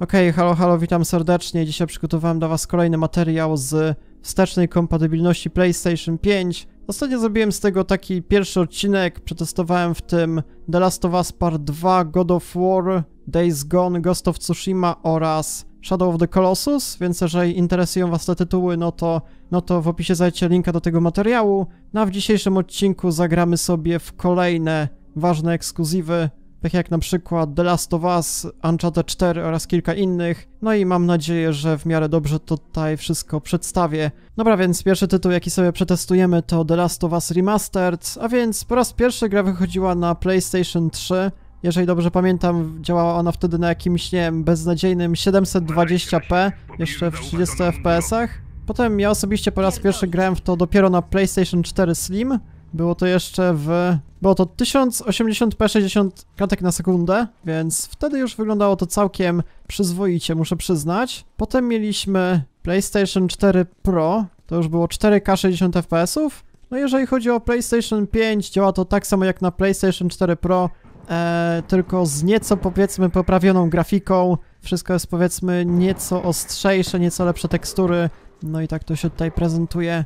Okej, halo, halo, witam serdecznie. Dzisiaj przygotowałem dla was kolejny materiał z wstecznej kompatybilności PlayStation 5. Ostatnio zrobiłem z tego taki pierwszy odcinek, przetestowałem w tym The Last of Us Part 2, God of War, Days Gone, Ghost of Tsushima oraz Shadow of the Colossus, więc jeżeli interesują was te tytuły, no to w opisie znajdziecie linka do tego materiału. No a w dzisiejszym odcinku zagramy sobie w kolejne ważne ekskluzywy, tak jak na przykład The Last of Us, Uncharted 4 oraz kilka innych. No i mam nadzieję, że w miarę dobrze tutaj wszystko przedstawię. Dobra, więc pierwszy tytuł, jaki sobie przetestujemy, to The Last of Us Remastered, a więc po raz pierwszy gra wychodziła na PlayStation 3. Jeżeli dobrze pamiętam, działała ona wtedy na jakimś, nie wiem, beznadziejnym 720p, jeszcze w 30 fps-ach. Potem ja osobiście po raz pierwszy grałem w to dopiero na PlayStation 4 Slim. Było to jeszcze Było to 1080p 60 klatek na sekundę, więc wtedy już wyglądało to całkiem przyzwoicie, muszę przyznać. Potem mieliśmy PlayStation 4 Pro, to już było 4K 60 fps-ów. No jeżeli chodzi o PlayStation 5, działa to tak samo jak na PlayStation 4 Pro, tylko z nieco, powiedzmy, poprawioną grafiką. Wszystko jest, powiedzmy, nieco ostrzejsze, nieco lepsze tekstury. No i tak to się tutaj prezentuje.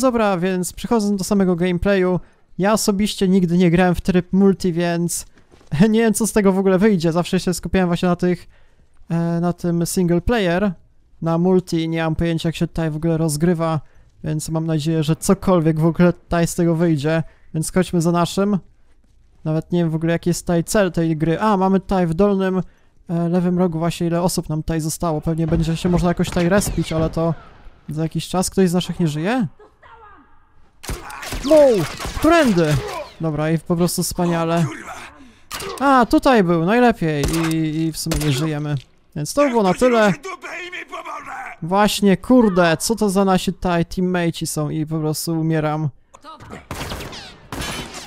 Dobra, więc przechodząc do samego gameplayu, ja osobiście nigdy nie grałem w tryb multi, więc nie wiem, co z tego w ogóle wyjdzie. Zawsze się skupiałem właśnie na tym single player, na multi, nie mam pojęcia, jak się tutaj w ogóle rozgrywa, więc mam nadzieję, że cokolwiek w ogóle tutaj z tego wyjdzie, więc chodźmy za naszym. Nawet nie wiem w ogóle, jaki jest tutaj cel tej gry. A, mamy tutaj w dolnym lewym rogu właśnie ile osób nam tutaj zostało. Pewnie będzie się można jakoś tutaj respić, ale to za jakiś czas. Ktoś z naszych nie żyje? Wow! Którędy? Dobra, i po prostu wspaniale. A, tutaj był, najlepiej. I w sumie nie żyjemy. Więc to było na tyle. Właśnie, kurde, co to za nasi tutaj teammate'i są i po prostu umieram.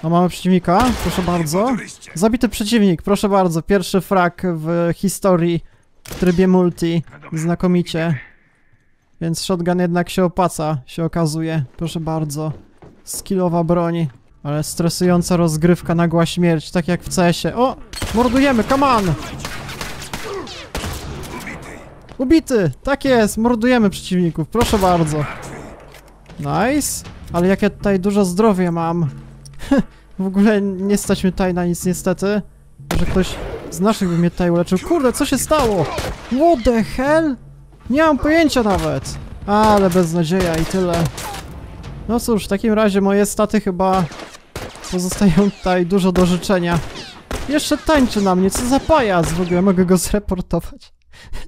No, mamy przeciwnika, proszę bardzo. Zabity przeciwnik, proszę bardzo. Pierwszy frag w historii w trybie multi. Znakomicie. Więc shotgun jednak się opłaca, się okazuje. Proszę bardzo. Skillowa broń. Ale stresująca rozgrywka, nagła śmierć, tak jak w CS-ie. O! Mordujemy, come on! Ubity! Tak jest, mordujemy przeciwników, proszę bardzo. Nice. Ale jak ja tutaj dużo zdrowia mam. W ogóle nie stać mnie tutaj na nic, niestety. Może ktoś z naszych by mnie tutaj uleczył. Kurde, co się stało? What the hell? Nie mam pojęcia nawet. Ale beznadzieja i tyle. No cóż, w takim razie moje staty chyba pozostają tutaj dużo do życzenia. Jeszcze tańczy na mnie, co za pajac w ogóle, mogę go zreportować.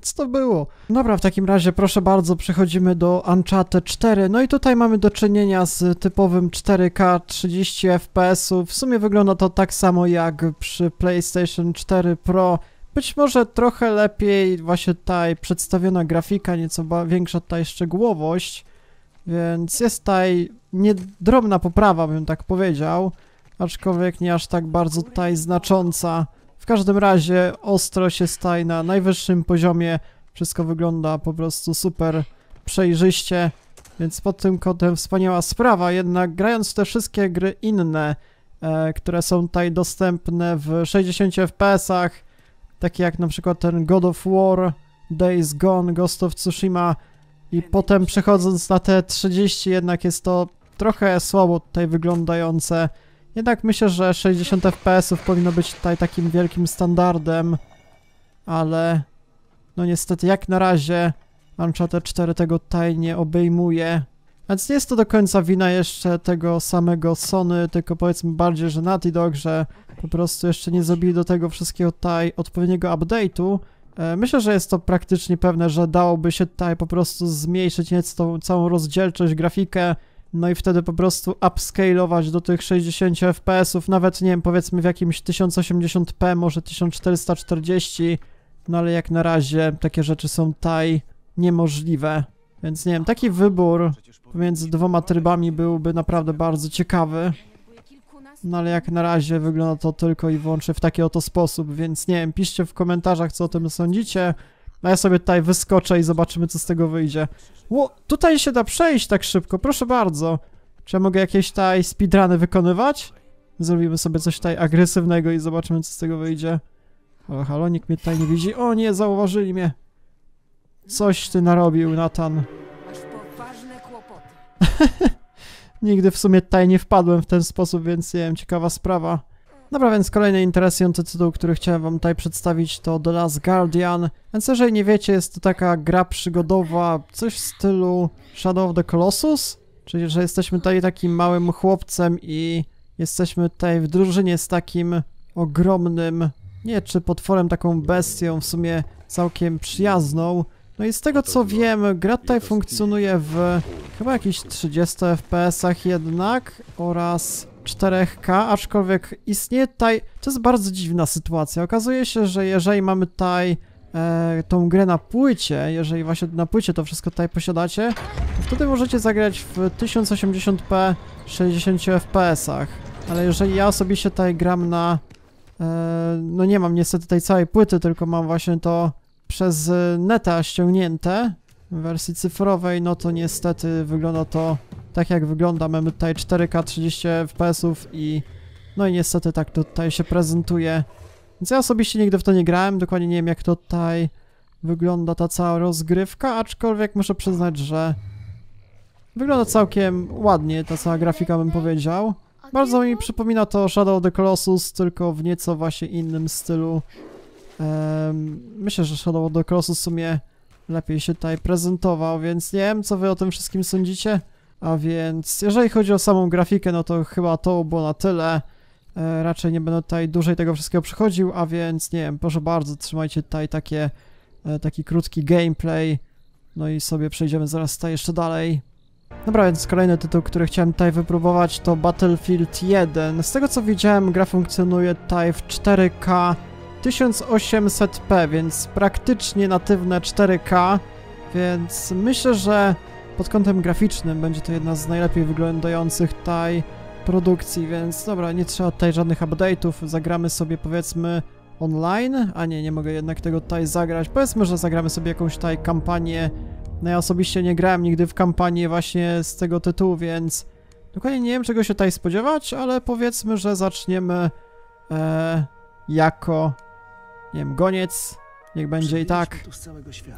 Co to było? Dobra, w takim razie proszę bardzo, przechodzimy do Uncharted 4. No i tutaj mamy do czynienia z typowym 4K 30 fps-ów. W sumie wygląda to tak samo jak przy PlayStation 4 Pro. Być może trochę lepiej właśnie tutaj przedstawiona grafika, nieco większa tutaj szczegółowość. Więc jest tutaj drobna poprawa, bym tak powiedział. Aczkolwiek nie aż tak bardzo tutaj znacząca. W każdym razie ostrość jest tutaj na najwyższym poziomie. Wszystko wygląda po prostu super przejrzyście. Więc pod tym kątem wspaniała sprawa. Jednak grając w te wszystkie gry inne, które są tutaj dostępne w 60 fps-ach, takie jak na przykład ten God of War, Days Gone, Ghost of Tsushima, i potem przechodząc na te 30, jednak jest to trochę słabo tutaj wyglądające. Jednak myślę, że 60 fps-ów powinno być tutaj takim wielkim standardem, ale no niestety jak na razie Uncharted 4 tego tutaj nie obejmuje. Więc nie jest to do końca wina jeszcze tego samego Sony, tylko powiedzmy bardziej, że Naughty Dog, że po prostu jeszcze nie zrobili do tego wszystkiego tutaj odpowiedniego update'u. Myślę, że jest to praktycznie pewne, że dałoby się tutaj po prostu zmniejszyć nieco tą całą rozdzielczość, grafikę, no i wtedy po prostu upscalować do tych 60 fps-ów, nawet nie wiem, powiedzmy w jakimś 1080p, może 1440, no ale jak na razie takie rzeczy są tutaj niemożliwe. Więc nie wiem, taki wybór pomiędzy dwoma trybami byłby naprawdę bardzo ciekawy. No ale jak na razie wygląda to tylko i wyłącznie w taki oto sposób, więc nie wiem, piszcie w komentarzach, co o tym sądzicie. A ja sobie tutaj wyskoczę i zobaczymy, co z tego wyjdzie. Ło, tutaj się da przejść tak szybko, proszę bardzo. Czy ja mogę jakieś tutaj speedruny wykonywać? Zrobimy sobie coś tutaj agresywnego i zobaczymy, co z tego wyjdzie. Halo, nikt mnie tutaj nie widzi. O nie, zauważyli mnie. Coś ty narobił, Nathan. Masz poważne kłopoty. Nigdy w sumie tutaj nie wpadłem w ten sposób, więc nie wiem, ciekawa sprawa. Dobra, więc kolejny interesujący tytuł, który chciałem wam tutaj przedstawić, to The Last Guardian. Więc jeżeli nie wiecie, jest to taka gra przygodowa, coś w stylu Shadow of the Colossus. Czyli, że jesteśmy tutaj takim małym chłopcem i jesteśmy tutaj w drużynie z takim ogromnym, nie czy potworem, taką bestią, w sumie całkiem przyjazną. No i z tego co wiem, gra tutaj funkcjonuje w chyba jakichś 30 FPS-ach jednak oraz 4K, aczkolwiek istnieje tutaj, to jest bardzo dziwna sytuacja. Okazuje się, że jeżeli mamy tutaj tą grę na płycie, jeżeli właśnie na płycie to wszystko tutaj posiadacie, to wtedy możecie zagrać w 1080p 60 FPS-ach. Ale jeżeli ja osobiście tutaj gram na... no nie mam niestety tej całej płyty, tylko mam właśnie to przez neta ściągnięte w wersji cyfrowej, no to niestety wygląda to tak jak wygląda. Mamy tutaj 4K 30 FPS-ów i no i niestety tak to tutaj się prezentuje. Więc ja osobiście nigdy w to nie grałem, dokładnie nie wiem jak to tutaj wygląda ta cała rozgrywka, aczkolwiek muszę przyznać, że wygląda całkiem ładnie ta cała grafika, bym powiedział. Bardzo mi przypomina to Shadow of the Colossus, tylko w nieco właśnie innym stylu. Myślę, że Shadow of the Colossus w sumie lepiej się tutaj prezentował, więc nie wiem, co wy o tym wszystkim sądzicie. A więc jeżeli chodzi o samą grafikę, no to chyba to było na tyle. Raczej nie będę tutaj dłużej tego wszystkiego przechodził, a więc nie wiem, proszę bardzo, trzymajcie tutaj taki krótki gameplay. No i sobie przejdziemy zaraz tutaj jeszcze dalej. Dobra, więc kolejny tytuł, który chciałem tutaj wypróbować, to Battlefield 1. Z tego co widziałem, gra funkcjonuje tutaj w 4K 1800p, więc praktycznie natywne 4K, więc myślę, że pod kątem graficznym będzie to jedna z najlepiej wyglądających tutaj produkcji, więc dobra, nie trzeba tutaj żadnych update'ów, zagramy sobie powiedzmy online, a nie mogę jednak tego tutaj zagrać, powiedzmy, że zagramy sobie jakąś tutaj kampanię. No ja osobiście nie grałem nigdy w kampanię właśnie z tego tytułu, więc dokładnie nie wiem czego się tutaj spodziewać, ale powiedzmy, że zaczniemy jako, nie wiem, goniec, niech będzie i tak,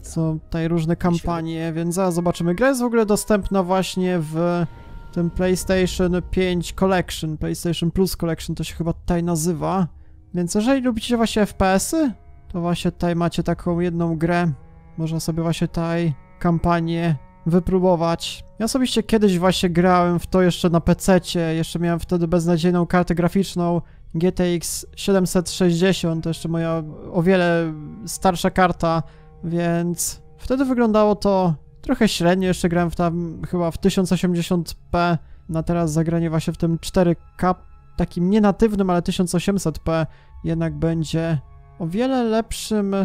są tutaj różne kampanie, więc zaraz zobaczymy. Gra jest w ogóle dostępna właśnie w tym PlayStation 5 Collection, PlayStation Plus Collection to się chyba tutaj nazywa, więc jeżeli lubicie właśnie FPS-y, to właśnie tutaj macie taką jedną grę, można sobie właśnie tutaj kampanię wypróbować. Ja osobiście kiedyś właśnie grałem w to jeszcze na PC-cie, jeszcze miałem wtedy beznadziejną kartę graficzną GTX 760, to jeszcze moja o wiele starsza karta, więc wtedy wyglądało to trochę średnio, jeszcze grałem w tam chyba w 1080p, na teraz zagranie właśnie w tym 4K, takim nienatywnym, ale 1800p jednak będzie o wiele lepszym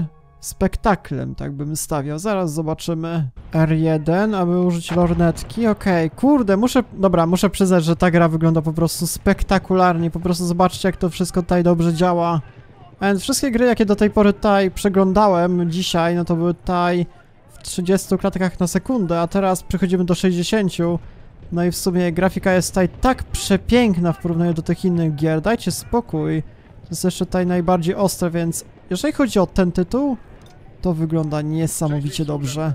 spektaklem, tak bym stawiał. Zaraz zobaczymy. R1, aby użyć lornetki. Okej, kurde, muszę przyznać, że ta gra wygląda po prostu spektakularnie. Po prostu zobaczcie, jak to wszystko tutaj dobrze działa. And wszystkie gry, jakie do tej pory tutaj przeglądałem dzisiaj, no to były tutaj w 30 klatkach na sekundę, a teraz przechodzimy do 60. No i w sumie grafika jest tutaj tak przepiękna w porównaniu do tych innych gier. Dajcie spokój. To jest jeszcze tutaj najbardziej ostre, więc jeżeli chodzi o ten tytuł, to wygląda niesamowicie dobrze.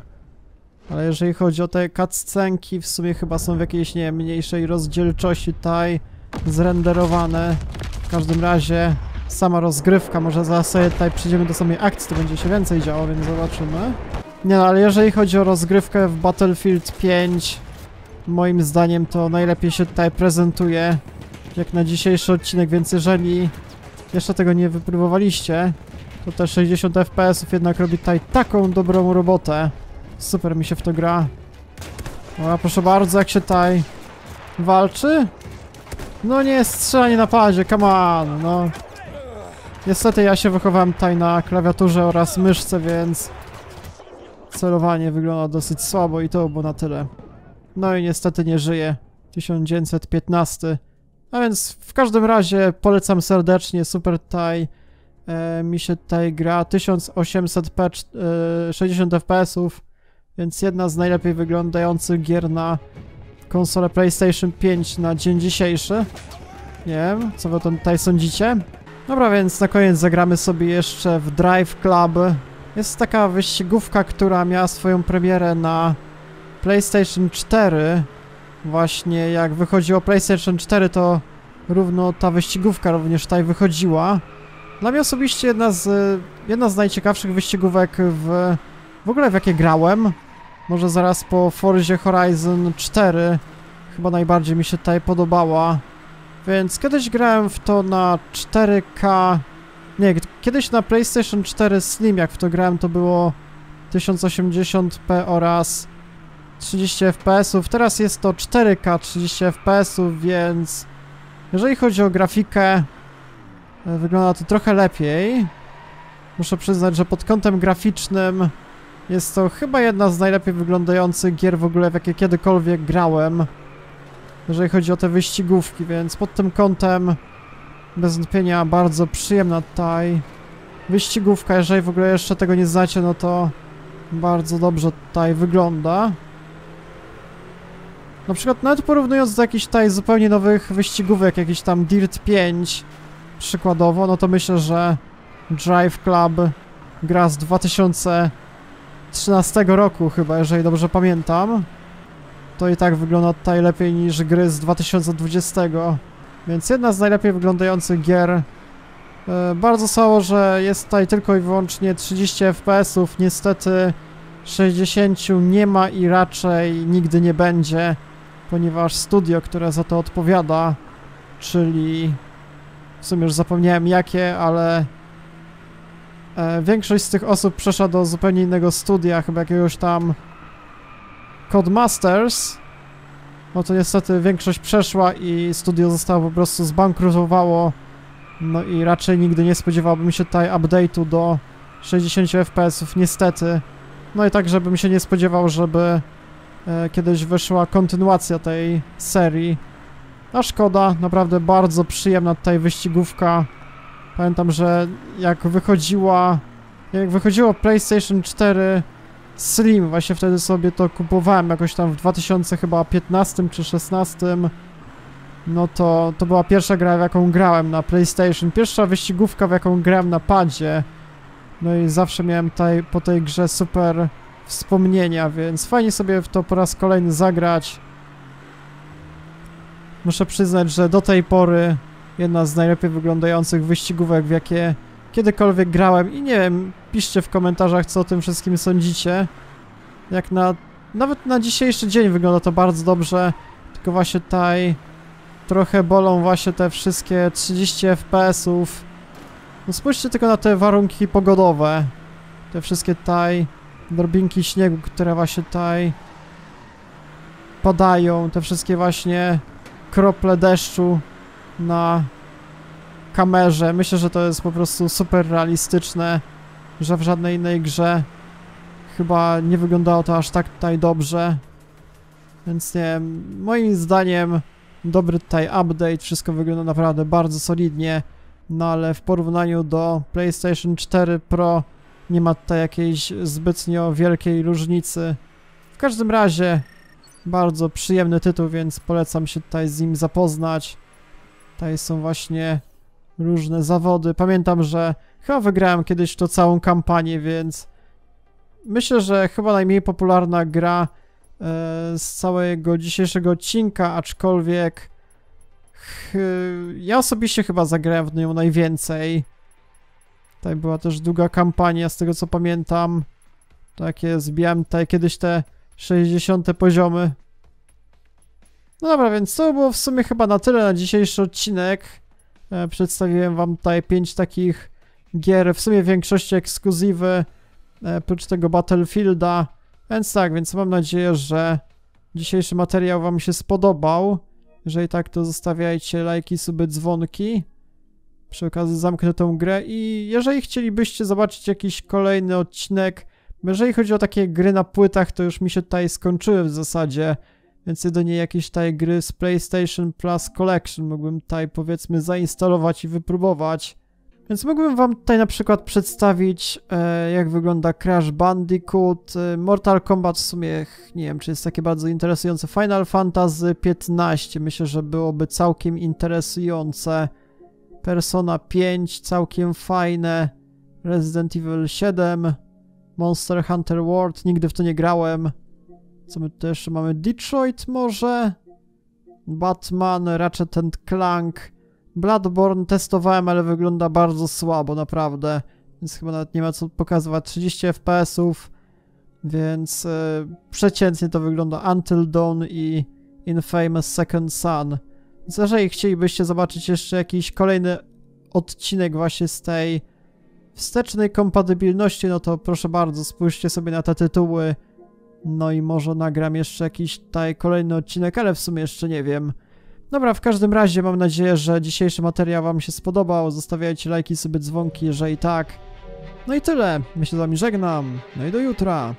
Ale jeżeli chodzi o te cutscenki, w sumie chyba są w jakiejś, nie wiem, mniejszej rozdzielczości tutaj zrenderowane. W każdym razie sama rozgrywka, może zaraz sobie tutaj przyjdziemy do samej akcji, to będzie się więcej działo, więc zobaczymy. Nie no, ale jeżeli chodzi o rozgrywkę w Battlefield 5, moim zdaniem to najlepiej się tutaj prezentuje, jak na dzisiejszy odcinek, więc jeżeli jeszcze tego nie wypróbowaliście, to te 60 FPS-ów jednak robi tutaj taką dobrą robotę. Super mi się w to gra. O, proszę bardzo, jak się tutaj walczy? No nie, strzelanie na padzie, come on, no. Niestety ja się wychowałem tutaj na klawiaturze oraz myszce, więc celowanie wygląda dosyć słabo i to było na tyle. No i niestety nie żyje. 1915. A więc w każdym razie polecam serdecznie, super tutaj mi się tutaj gra, 1800p 60 fps-ów, więc jedna z najlepiej wyglądających gier na konsolę PlayStation 5 na dzień dzisiejszy. Nie wiem, co wy o tym tutaj sądzicie? Dobra, więc na koniec zagramy sobie jeszcze w Driveclub. Jest taka wyścigówka, która miała swoją premierę na PlayStation 4. Właśnie jak wychodziło PlayStation 4, to równo ta wyścigówka również tutaj wychodziła. Dla mnie osobiście jedna z najciekawszych wyścigówek w ogóle w jakie grałem. Może zaraz po Forzie Horizon 4 chyba najbardziej mi się tutaj podobała. Więc kiedyś grałem w to na 4K... Nie, kiedyś na PlayStation 4 Slim, jak w to grałem, to było 1080p oraz 30 fps-ów. Teraz jest to 4K 30 fps-ów, więc jeżeli chodzi o grafikę, wygląda to trochę lepiej. Muszę przyznać, że pod kątem graficznym jest to chyba jedna z najlepiej wyglądających gier w ogóle, w jakie kiedykolwiek grałem, jeżeli chodzi o te wyścigówki, więc pod tym kątem bez wątpienia bardzo przyjemna tutaj wyścigówka. Jeżeli w ogóle jeszcze tego nie znacie, no to bardzo dobrze tutaj wygląda. Na przykład nawet porównując do jakichś tutaj zupełnie nowych wyścigówek, jakiś tam Dirt 5 przykładowo, no to myślę, że Driveclub, gra z 2013 roku chyba, jeżeli dobrze pamiętam, to i tak wygląda tutaj lepiej niż gry z 2020, więc jedna z najlepiej wyglądających gier. Bardzo słabo, że jest tutaj tylko i wyłącznie 30 fps-ów, niestety 60 nie ma i raczej nigdy nie będzie, ponieważ studio, które za to odpowiada, czyli w sumie już zapomniałem jakie, ale większość z tych osób przeszła do zupełnie innego studia, chyba jakiegoś tam Codemasters. No to niestety większość przeszła i studio zostało po prostu zbankrutowało. No i raczej nigdy nie spodziewałbym się tutaj update'u do 60 fps-ów, niestety. No i tak, żebym się nie spodziewał, żeby kiedyś wyszła kontynuacja tej serii. A szkoda, naprawdę bardzo przyjemna tutaj wyścigówka. Pamiętam, że jak wychodziło PlayStation 4 Slim, właśnie wtedy sobie to kupowałem jakoś tam w 2015 czy 2016, no to była pierwsza gra, w jaką grałem na PlayStation, pierwsza wyścigówka, w jaką grałem na padzie. No i zawsze miałem po tej grze super wspomnienia, więc fajnie sobie w to po raz kolejny zagrać. Muszę przyznać, że do tej pory jedna z najlepiej wyglądających wyścigówek, w jakie kiedykolwiek grałem, i nie wiem, piszcie w komentarzach, co o tym wszystkim sądzicie. Jak nawet na dzisiejszy dzień wygląda to bardzo dobrze, tylko właśnie tutaj trochę bolą właśnie te wszystkie 30 fps-ów. No spójrzcie tylko na te warunki pogodowe, te wszystkie tutaj drobinki śniegu, które właśnie tutaj padają, te wszystkie właśnie krople deszczu na kamerze. Myślę, że to jest po prostu super realistyczne, że w żadnej innej grze chyba nie wyglądało to aż tak tutaj dobrze. Więc nie wiem, moim zdaniem dobry tutaj update, wszystko wygląda naprawdę bardzo solidnie, no ale w porównaniu do PlayStation 4 Pro nie ma tutaj jakiejś zbytnio wielkiej różnicy. W każdym razie bardzo przyjemny tytuł, więc polecam się tutaj z nim zapoznać. Tutaj są właśnie różne zawody. Pamiętam, że chyba wygrałem kiedyś to całą kampanię, więc myślę, że chyba najmniej popularna gra z całego dzisiejszego odcinka, aczkolwiek ja osobiście chyba zagrałem w nią najwięcej. Tutaj była też długa kampania, z tego co pamiętam. Takie zbijałem tutaj kiedyś te 60 poziomy. No dobra, więc to było w sumie chyba na tyle na dzisiejszy odcinek. Przedstawiłem wam tutaj 5 takich gier, w sumie w większości ekskluzywy, oprócz tego Battlefielda. Więc tak, więc mam nadzieję, że dzisiejszy materiał wam się spodobał. Jeżeli tak, to zostawiajcie lajki, suby, dzwonki. Przy okazji zamknę tą grę i jeżeli chcielibyście zobaczyć jakiś kolejny odcinek, jeżeli chodzi o takie gry na płytach, to już mi się tutaj skończyły w zasadzie, więc jedynie jakieś tutaj gry z PlayStation Plus Collection mógłbym tutaj, powiedzmy, zainstalować i wypróbować. Więc mógłbym wam tutaj na przykład przedstawić, jak wygląda Crash Bandicoot, Mortal Kombat w sumie, nie wiem, czy jest takie bardzo interesujące, Final Fantasy 15, myślę, że byłoby całkiem interesujące. Persona 5, całkiem fajne, Resident Evil 7, Monster Hunter World, nigdy w to nie grałem. Co my tu jeszcze mamy? Detroit może? Batman, Ratchet & Clank, Bloodborne testowałem, ale wygląda bardzo słabo, naprawdę. Więc chyba nawet nie ma co pokazywać. 30 FPS-ów, więc przeciętnie to wygląda. Until Dawn i Infamous Second Son. Więc jeżeli chcielibyście zobaczyć jeszcze jakiś kolejny odcinek właśnie z tej wstecznej kompatybilności, no to proszę bardzo, spójrzcie sobie na te tytuły. No i może nagram jeszcze jakiś tutaj kolejny odcinek, ale w sumie jeszcze nie wiem. Dobra, w każdym razie mam nadzieję, że dzisiejszy materiał wam się spodobał. Zostawiajcie lajki, sobie dzwonki, jeżeli tak. No i tyle. My się z wami żegnam. No i do jutra.